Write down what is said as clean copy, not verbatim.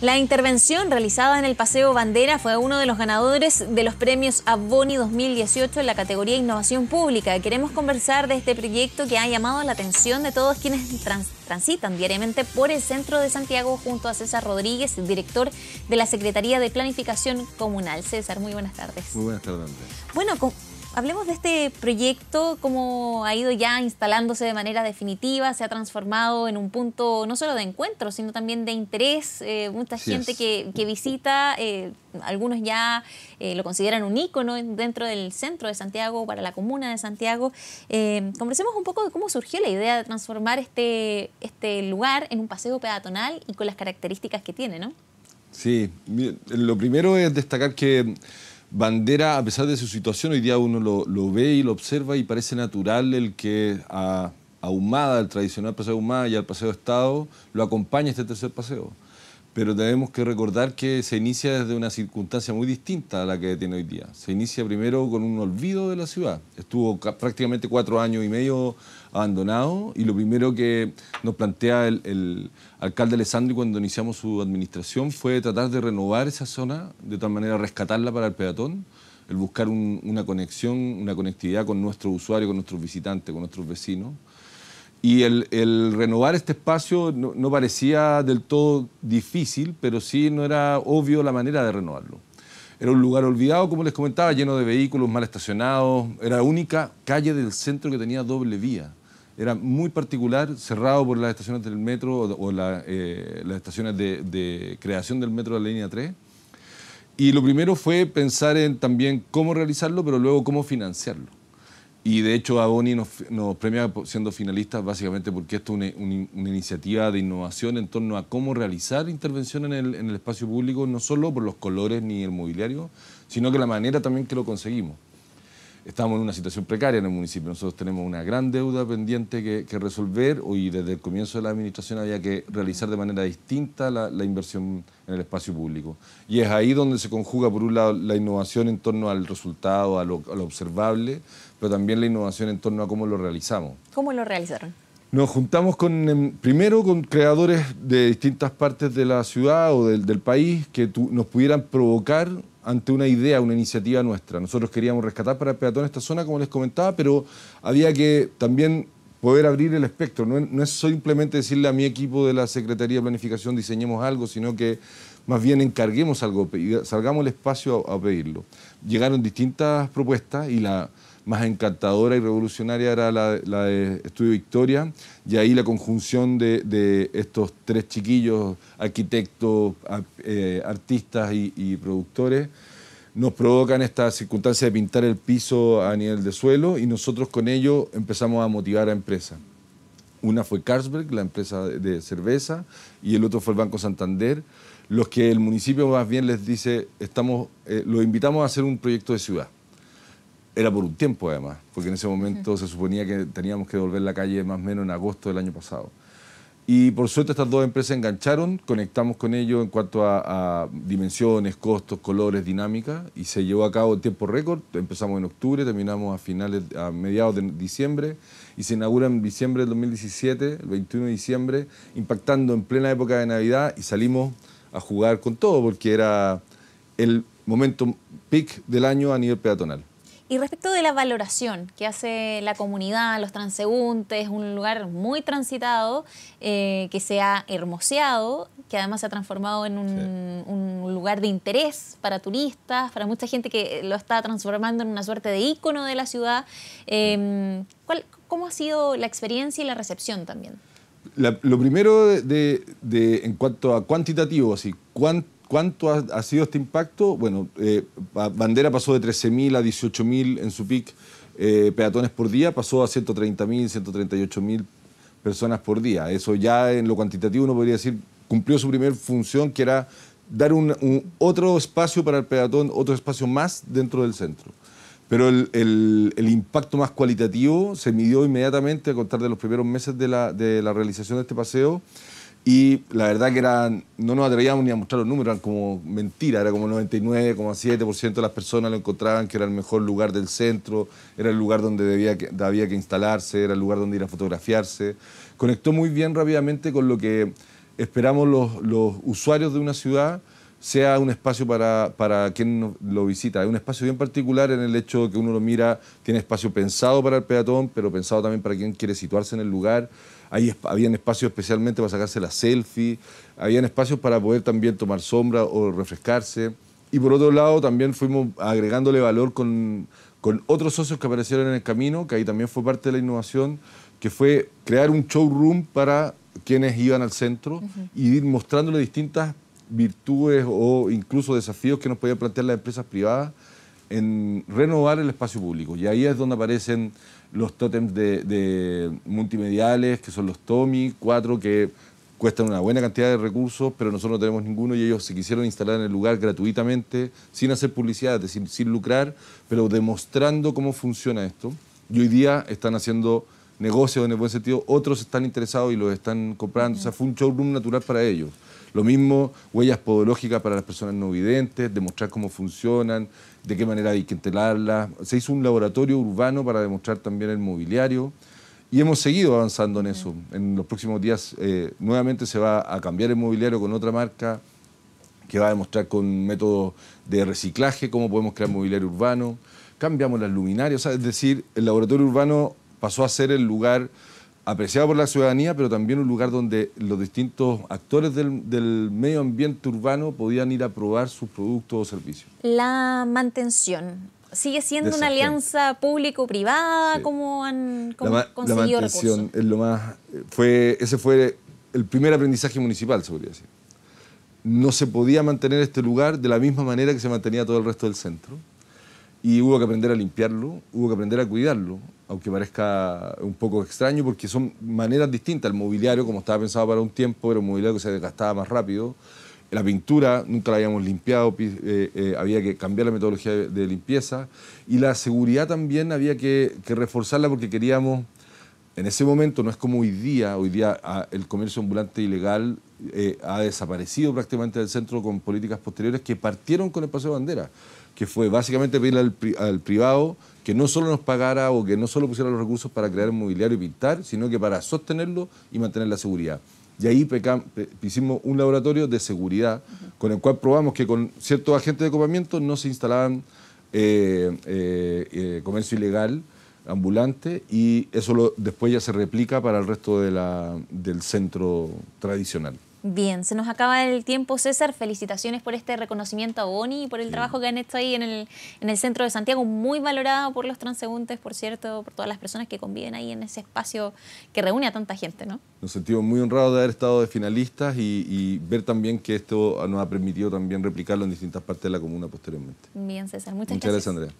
La intervención realizada en el Paseo Bandera fue uno de los ganadores de los premios Avonni 2018 en la categoría Innovación Pública. Queremos conversar de este proyecto que ha llamado la atención de todos quienes transitan diariamente por el centro de Santiago, junto a César Rodríguez, director de la Secretaría de Planificación Comunal. César, muy buenas tardes. Muy buenas tardes. Bueno, hablemos de este proyecto, cómo ha ido ya instalándose de manera definitiva, se ha transformado en un punto no solo de encuentro, sino también de interés. Mucha gente que visita, algunos ya lo consideran un ícono dentro del centro de Santiago, para la comuna de Santiago. Conversemos un poco de cómo surgió la idea de transformar este lugar en un paseo peatonal y con las características que tiene, ¿no? Sí, lo primero es destacar que Bandera, a pesar de su situación, hoy día uno lo ve y lo observa y parece natural el que a Ahumada, el tradicional paseo Ahumada y al paseo Estado, lo acompaña este tercer paseo. Pero tenemos que recordar que se inicia desde una circunstancia muy distinta a la que tiene hoy día. Se inicia primero con un olvido de la ciudad. Estuvo prácticamente 4 años y medio abandonado, y lo primero que nos plantea el alcalde Alessandri cuando iniciamos su administración fue tratar de renovar esa zona, de tal manera rescatarla para el peatón, el buscar una conexión, una conectividad con nuestros usuarios, con nuestros visitantes, con nuestros vecinos. Y el renovar este espacio no parecía del todo difícil, pero sí no era obvio la manera de renovarlo. Era un lugar olvidado, como les comentaba, lleno de vehículos, mal estacionados. Era la única calle del centro que tenía doble vía. Era muy particular, cerrado por las estaciones del metro o las estaciones de creación del metro de la línea 3. Y lo primero fue pensar en también cómo realizarlo, pero luego cómo financiarlo. Y de hecho Avonni nos premia siendo finalistas básicamente porque esto es una iniciativa de innovación en torno a cómo realizar intervención en el espacio público, no solo por los colores ni el mobiliario, sino que la manera también que lo conseguimos. Estamos en una situación precaria en el municipio, nosotros tenemos una gran deuda pendiente que resolver, y desde el comienzo de la administración había que realizar de manera distinta la inversión en el espacio público. Y es ahí donde se conjuga por un lado la innovación en torno al resultado, a lo observable, pero también la innovación en torno a cómo lo realizamos. ¿Cómo lo realizaron? Nos juntamos primero con creadores de distintas partes de la ciudad o del país que nos pudieran provocar ante una idea, una iniciativa nuestra. Nosotros queríamos rescatar para el peatón esta zona, como les comentaba, pero había que también poder abrir el espectro. No es simplemente decirle a mi equipo de la Secretaría de Planificación diseñemos algo, sino que más bien encarguemos algo, salgamos al espacio a pedirlo. Llegaron distintas propuestas y la más encantadora y revolucionaria era la de Estudio Victoria, y ahí la conjunción de estos 3 chiquillos, arquitectos, artistas y productores, nos provocan esta circunstancia de pintar el piso a nivel de suelo, y nosotros con ello empezamos a motivar a empresas. Una fue Carlsberg, la empresa de cerveza, y el otro fue el Banco Santander, los que el municipio más bien les dice, los invitamos a hacer un proyecto de ciudad. Era por un tiempo además, porque en ese momento se suponía que teníamos que devolver la calle más o menos en agosto del año pasado. Y por suerte estas dos empresas engancharon, conectamos con ellos en cuanto a dimensiones, costos, colores, dinámica, y se llevó a cabo en tiempo récord. Empezamos en octubre, terminamos a mediados de diciembre, y se inaugura en diciembre del 2017, el 21 de diciembre, impactando en plena época de Navidad, y salimos a jugar con todo, porque era el momento peak del año a nivel peatonal. Y respecto de la valoración que hace la comunidad, los transeúntes, un lugar muy transitado, que se ha hermoseado, que además se ha transformado en un lugar de interés para turistas, para mucha gente que lo está transformando en una suerte de ícono de la ciudad. ¿Cómo ha sido la experiencia y la recepción también? Lo primero en cuanto a cuantitativo, así, ¿cuánto ha sido este impacto? Bueno, Bandera pasó de 13.000 a 18.000 en su pic peatones por día, pasó a 130.000, 138.000 personas por día. Eso ya en lo cuantitativo uno podría decir cumplió su primera función, que era dar otro espacio para el peatón, otro espacio más dentro del centro. Pero el impacto más cualitativo se midió inmediatamente a contar de los primeros meses de la realización de este paseo. Y la verdad que no nos atrevíamos ni a mostrar los números, eran como mentira, era como el 99,7% de las personas lo encontraban que era el mejor lugar del centro, era el lugar donde había que instalarse, era el lugar donde ir a fotografiarse. Conectó muy bien rápidamente con lo que esperamos los usuarios de una ciudad sea un espacio para quien lo visita. Es un espacio bien particular en el hecho de que uno lo mira, tiene espacio pensado para el peatón, pero pensado también para quien quiere situarse en el lugar. Ahí habían espacios especialmente para sacarse la selfie, habían espacios para poder también tomar sombra o refrescarse. Y por otro lado también fuimos agregándole valor con otros socios que aparecieron en el camino, que ahí también fue parte de la innovación, que fue crear un showroom para quienes iban al centro y ir mostrándole distintas virtudes o incluso desafíos que nos podían plantear las empresas privadas en renovar el espacio público. Y ahí es donde aparecen los tótems de multimediales, que son los Tomi, 4, que cuestan una buena cantidad de recursos, pero nosotros no tenemos ninguno y ellos se quisieron instalar en el lugar gratuitamente, sin hacer publicidad, es decir, sin lucrar, pero demostrando cómo funciona esto. Y hoy día están haciendo negocios en el buen sentido, otros están interesados y los están comprando. O sea, fue un showroom natural para ellos. Lo mismo, huellas podológicas para las personas no videntes, demostrar cómo funcionan, de qué manera hay que entelarlas. Se hizo un laboratorio urbano para demostrar también el mobiliario y hemos seguido avanzando en eso. En los próximos días nuevamente se va a cambiar el mobiliario con otra marca que va a demostrar con métodos de reciclaje cómo podemos crear mobiliario urbano. Cambiamos las luminarias, es decir, el laboratorio urbano pasó a ser el lugar apreciado por la ciudadanía, pero también un lugar donde los distintos actores del medio ambiente urbano podían ir a probar sus productos o servicios. La mantención, ¿sigue siendo una alianza público-privada? Sí. ¿Cómo han conseguido recursos? La mantención es lo más... ese fue el primer aprendizaje municipal, se podría decir. No se podía mantener este lugar de la misma manera que se mantenía todo el resto del centro. Y hubo que aprender a limpiarlo, hubo que aprender a cuidarlo, aunque parezca un poco extraño, porque son maneras distintas. El mobiliario, como estaba pensado para un tiempo, era un mobiliario que se desgastaba más rápido. La pintura, nunca la habíamos limpiado, había que cambiar la metodología de limpieza. Y la seguridad también había que reforzarla porque queríamos... En ese momento, no es como hoy día el comercio ambulante ilegal ha desaparecido prácticamente del centro con políticas posteriores que partieron con el Paseo Bandera, que fue básicamente pedirle al privado que no solo nos pagara o que no solo pusiera los recursos para crear el mobiliario y pintar, sino que para sostenerlo y mantener la seguridad. Y ahí hicimos un laboratorio de seguridad con el cual probamos que con ciertos agentes de copamiento no se instalaban comercio ilegal ambulante, y eso después ya se replica para el resto del centro tradicional. Bien, se nos acaba el tiempo, César. Felicitaciones por este reconocimiento a Avonni y por el trabajo que han hecho ahí en el centro de Santiago, muy valorado por los transeúntes, por cierto, por todas las personas que conviven ahí en ese espacio que reúne a tanta gente, ¿no? Nos sentimos muy honrados de haber estado de finalistas y ver también que esto nos ha permitido también replicarlo en distintas partes de la comuna posteriormente. Bien, César, muchas gracias. Muchas gracias, Andrea.